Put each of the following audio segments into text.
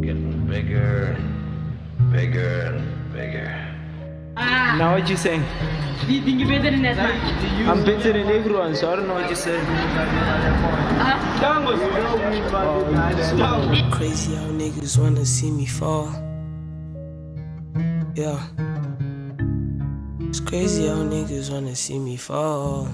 Getting bigger, bigger, bigger. Ah. Now what you saying? You think you're better than that, man? I'm better than everyone, so I don't know what you said. Oh, crazy how niggas wanna see me fall. Yeah. It's crazy how niggas wanna see me fall.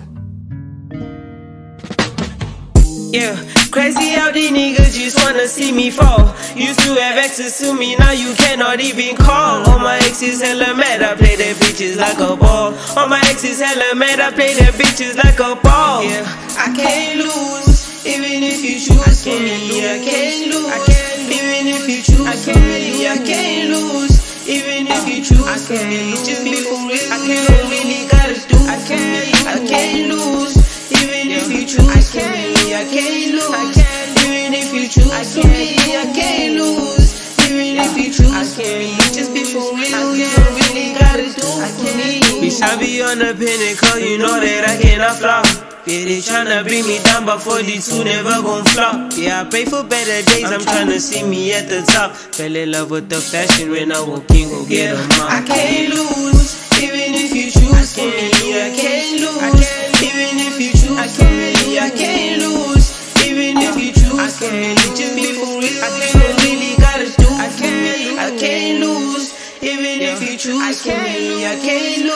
Yeah, crazy how these niggas just wanna see me fall. Used to have access to me, now you cannot even call. All my exes hella mad, I play their bitches like a ball. All my exes hella mad, I play their bitches like a ball. Yeah, I can't lose, even if you choose for me. I can't lose, even if you choose for me. I can't lose, even if you choose for me. Just be for real, I really gotta do for me. I can't lose, even if you choose for me. I can't lose, I can't, even if you choose for me. I can't lose, even if you choose for me. Just be for real, you really gotta do for me. Bitch, I be on the pinnacle, you know that I cannot flop. Yeah, they tryna bring me down, but 42 never gon' flop. Yeah, I pray for better days, I'm tryna see me at the top. Fell in love with the fashion when I walk in, go get 'em up. I can't lose, even if you choose for me. I can't lose, even if you choose for me. I can't lose, even if you choose for me. Just be for real, I really gotta do for me. I can't lose, even if you choose for me. I can't lose,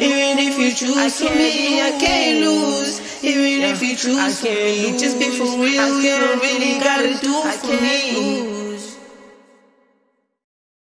even if you choose for me. I can't lose, even if you choose for me. Just be for real, you really gotta do for me.